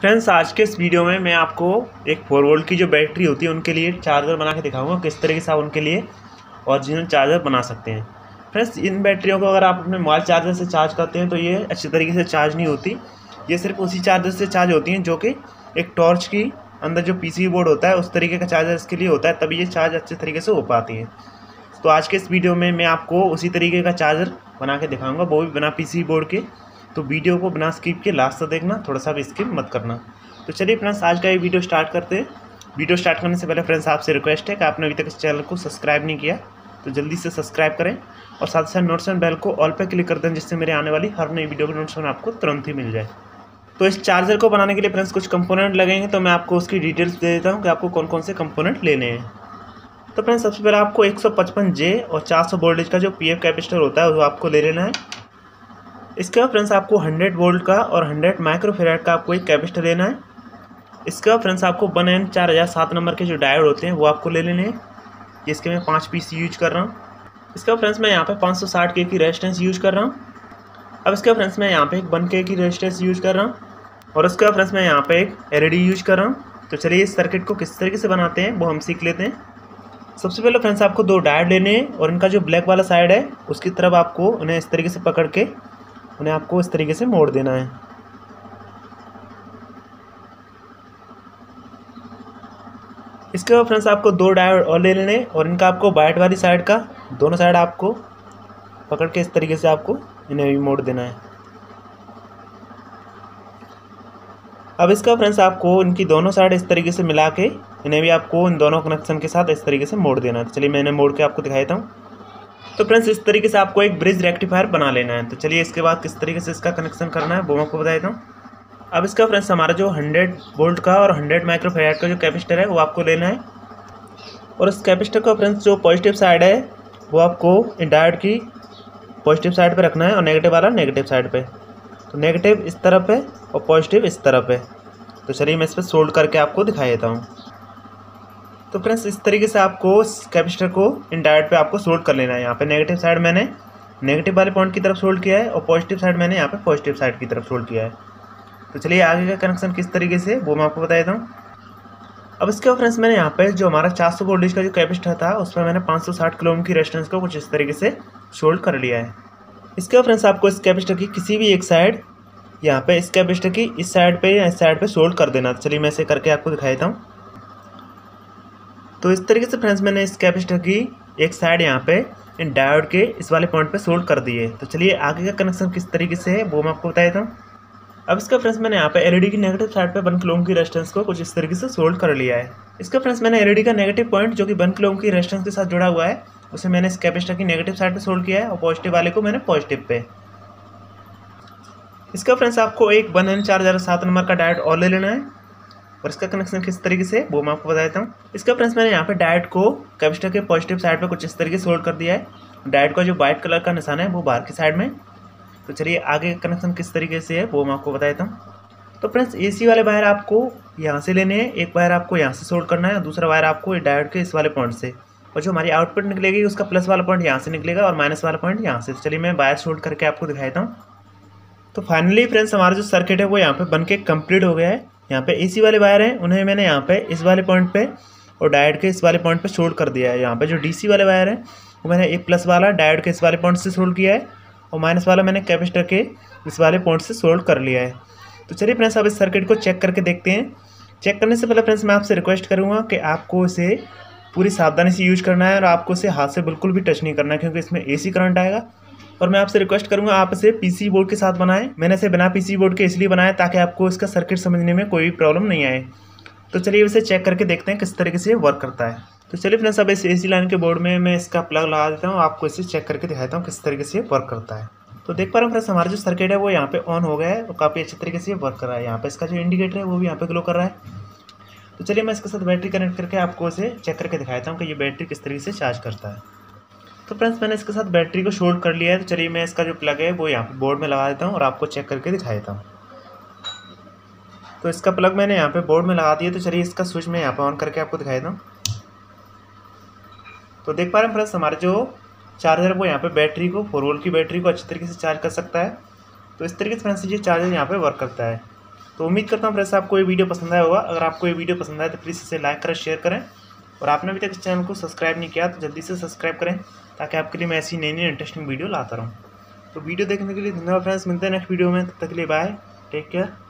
Friends आज के इस वीडियो में मैं आपको एक 4 वोल्ट की जो बैटरी होती है उनके लिए चार्जर बना के दिखाऊंगा, किस तरीके से आप उनके लिए ओरिजिनल चार्जर बना सकते हैं। फ्रेंड्स इन बैटरियों को अगर आप अपने मोबाइल चार्जर से चार्ज करते हैं तो ये अच्छी तरीके से चार्ज नहीं होती, ये सिर्फ उसी चार्जर से चार्ज होती हैं जो कि एक टॉर्च की अंदर जो पीसीबी बोर्ड होता है उस तरीके का चार्जर इसके लिए होता है, तभी ये चार्ज अच्छे तरीके से हो पाती है। तो आज के इस वीडियो में मैं आपको उसी तरीके का चार्जर बना के दिखाऊँगा, वो भी बिना पीसीबी बोर्ड के। तो वीडियो को बिना स्किप के लास्ट तक देखना, थोड़ा सा भी स्किप मत करना। तो चलिए फ्रेंड्स आज का ये वीडियो स्टार्ट करते हैं। वीडियो स्टार्ट करने से पहले फ्रेंड्स आपसे रिक्वेस्ट है कि आपने अभी तक इस चैनल को सब्सक्राइब नहीं किया तो जल्दी से सब्सक्राइब करें और साथ ही साथ नोटिफिकेशन बेल को ऑल पर क्लिक कर दें, जिससे मेरे आने वाली हर नई वीडियो की नोटिफिकेशन आपको तुरंत ही मिल जाए। तो इस चार्जर को बनाने के लिए फ्रेंड्स कुछ कंपोनेंट लगेंगे, तो मैं आपको उसकी डिटेल्स दे देता हूँ कि आपको कौन कौन से कंपोनेंट लेने हैं। तो फ्रेंड्स सबसे पहले आपको 155J और 400 वोल्टेज का जो PF कैपेसिटर होता है वो आपको ले लेना है। इसके बाद फ्रेंड्स आपको 100 वोल्ट का और 100 माइक्रोफेराड का आपको एक कैपेसिटर लेना है। इसके बाद फ्रेंड्स आपको 1N4007 नंबर के जो डायोड होते हैं वो आपको ले लेने हैं, जिसके मैं 5 पीस यूज कर रहा हूँ। इसके बाद फ्रेंड्स मैं यहाँ पे 560K की रेजिस्टेंस यूज कर रहा हूँ। अब इसके बाद फ्रेंड्स मैं यहाँ पे एक 1K की रेजिस्टेंस यूज कर रहा हूँ और उसके बाद फ्रेंड्स मैं यहाँ पर एक LED यूज कर रहा हूँ। तो चलिए इस सर्किट को किस तरीके से बनाते हैं वो हम सीख लेते हैं। सबसे पहले फ्रेंड्स आपको 2 डायोड लेने हैं और इनका जो ब्लैक वाला साइड है उसकी तरफ आपको उन्हें इस तरीके से पकड़ के उन्हें आपको इस तरीके से मोड़ देना है। इसके बाद फ्रेंड्स आपको 2 डायोड और ले लेने और इनका आपको वाइट वाली साइड का दोनों साइड आपको पकड़ के इस तरीके से आपको इन्हें भी मोड़ देना है। अब इसका फ्रेंड्स आपको इनकी दोनों साइड इस तरीके से मिला के इन्हें भी आपको इन दोनों कनेक्शन के साथ इस तरीके से मोड़ देना है। तो चलिए मैं इन्हें मोड़ के आपको दिखाता हूँ। तो फ्रेंड्स इस तरीके से आपको एक ब्रिज रेक्टिफायर बना लेना है। तो चलिए इसके बाद किस तरीके से इसका कनेक्शन करना है वो मैं आपको बता देता हूँ। अब इसका फ्रेंड्स हमारा जो 100 वोल्ट का और 100 माइक्रोफेराड का जो कैपेसिटर है वो आपको लेना है और उस कैपेसिटर का फ्रेंड्स जो पॉजिटिव साइड है वो आपको डायोड की पॉजिटिव साइड पर रखना है और नेगेटिव वाला नेगेटिव साइड पर। तो नेगेटिव इस तरफ है और पॉजिटिव इस तरफ है। तो चलिए मैं इस पर सोल्ड करके आपको दिखा देता हूँ। तो फ्रेंड्स इस तरीके से आपको इस कैपेसिटर को इन डायोड पे आपको सोल्ड कर लेना है। यहाँ पे नेगेटिव साइड मैंने नेगेटिव वाले पॉइंट की तरफ सोल्ड किया है और पॉजिटिव साइड मैंने यहाँ पे पॉजिटिव साइड की तरफ सोल्ड किया है। तो चलिए आगे का कनेक्शन किस तरीके से वो मैं आपको बता देता हूँ। अब इसके बाद फ्रेंड्स मैंने यहाँ पर जो हमारा 400 वोल्टेज का जो कैपेसिटर था उस पर मैंने 560 किलो ओम की रेजिस्टेंस को कुछ इस तरीके से सोल्ड कर लिया है। इसके बाद फ्रेंड्स आपको इस कैपेसिटर की किसी भी एक साइड यहाँ पर इस कैपेसिटर की इस साइड पर या इस साइड पर सोल्ड कर देना। चलिए मैं इसे करके आपको दिखा देता हूँ। तो इस तरीके से फ्रेंड्स मैंने इस कैपेसिटर की एक साइड यहाँ पे इन डायोड के इस वाले पॉइंट पे सोल्ड कर दिए। तो चलिए आगे का कनेक्शन किस तरीके से है वो मैं आपको बता देता हूँ। अब इसका फ्रेंड्स मैंने यहाँ पे LED की नेगेटिव साइड पे 1 किलो ओम की रेजिस्टेंस को कुछ इस तरीके से सोल्ड कर लिया है। इसका फ्रेंड्स मैंने LED का नेगेटिव पॉइंट जो कि 1 किलो ओम की रेजिस्टेंस के साथ जुड़ा हुआ है उसे मैंने इस कैपेसिटर की नेगेटिव साइड पर सोल्ड किया है और पॉजिटिव वाले को मैंने पॉजिटिव पे। इसका फ्रेंड्स आपको एक 1N4007 नंबर का डायोड और ले लेना है और इसका कनेक्शन किस तरीके से वो मैं आपको बता देता हूँ। इसका फ्रेंड्स मैंने यहाँ पे डायोड को कैपेसिटर के पॉजिटिव साइड पे कुछ इस तरीके से सोल्ड कर दिया है। डायोड का जो वाइट कलर का निशान है वो बाहर की साइड में। तो चलिए आगे का कनेक्शन किस तरीके से है वो मैं आपको बता देता हूँ। तो फ्रेंड्स AC वाले वायर आपको यहाँ से लेने हैं, एक वायर आपको यहाँ से सोल्ड करना है और दूसरा वायर आपको डायोड के इस वाले पॉइंट से, और जो हमारी आउटपुट निकलेगी उसका प्लस वाला पॉइंट यहाँ से निकलेगा और माइनस वाला पॉइंट यहाँ से। चलिए मैं वायर सोल्ड करके आपको दिखा देता हूँ। तो फाइनली फ्रेंड्स हमारा जो सर्किट है वो यहाँ पे बन के कम्प्लीट हो गया है। यहाँ पे AC वाले वायर हैं उन्हें मैंने यहाँ पे इस वाले पॉइंट पे और डायोड के इस वाले पॉइंट पे सोल्ड कर दिया है। यहाँ पे जो DC वाले वायर हैं वो मैंने एक प्लस वाला डायोड के इस वाले पॉइंट से सोल्ड किया है और माइनस वाला मैंने कैपेसिटर के इस वाले पॉइंट से सोल्ड कर लिया है। तो चलिए फ्रेंड्स अब इस सर्किट को चेक करके देखते हैं। चेक करने से पहले फ्रेंड्स मैं आपसे रिक्वेस्ट करूँगा कि आपको इसे पूरी सावधानी से यूज़ करना है और आपको इसे हाथ से बिल्कुल भी टच नहीं करना है, क्योंकि इसमें AC करंट आएगा। और मैं आपसे रिक्वेस्ट करूंगा आप इसे PCB बोर्ड के साथ बनाएं। मैंने इसे बिना PCB बोर्ड के इसलिए बनाया ताकि आपको इसका सर्किट समझने में कोई भी प्रॉब्लम नहीं आए। तो चलिए इसे चेक करके देखते हैं किस तरीके से वर्क करता है। तो चलिए फ्रेंड्स अब इस AC लाइन के बोर्ड में मैं इसका प्लग लगा देता हूँ, आपको इसे चेक करके दिखाता हूँ किस तरीके से वर्क करता है। तो देख पा रहा हूँ फ्रेंड्स हमारा जो सर्किट है वो यहाँ पे ऑन हो गया है और काफ़ी अच्छे तरीके से वर्क कर रहा है। यहाँ पर इसका जो इंडिकेटर है वो भी यहाँ पर ग्लो कर रहा है। तो चलिए मैं इसके साथ बैटरी कनेक्ट करके आपको इसे चेक करके दिखाता हूँ कि ये बैटरी किस तरीके से चार्ज करता है। तो फ्रेंड्स मैंने इसके साथ बैटरी को शॉर्ट कर लिया है। तो चलिए मैं इसका जो प्लग है वो यहाँ पे बोर्ड में लगा देता हूँ और आपको चेक करके दिखा देता हूँ। तो इसका प्लग मैंने यहाँ पे बोर्ड में लगा दिया। तो चलिए इसका स्विच मैं यहाँ पे ऑन करके आपको दिखा देता हूँ। तो देख पा रहे हैं फ्रेंड्स हमारा जो चार्जर वो यहाँ पर बैटरी को 4 वोल्ट की बैटरी को अच्छी तरीके से चार्ज कर सकता है। तो इस तरीके से फ्रेंड्स ये चार्जर यहाँ पर वर्क करता है। तो उम्मीद करता हूँ फ्रेंड्स आपको ये वीडियो पसंद आया होगा। अगर आपको ये वीडियो पसंद आए तो प्लीज़ इसे लाइक करें, शेयर करें, और आपने अभी तक इस चैनल को सब्सक्राइब नहीं किया तो जल्दी से सब्सक्राइब करें ताकि आपके लिए मैं ऐसी नई नई इंटरेस्टिंग वीडियो लाता रहूँ। तो वीडियो देखने के लिए धन्यवाद फ्रेंड्स, मिलते हैं नेक्स्ट वीडियो में। तब तक के लिए बाय, टेक केयर।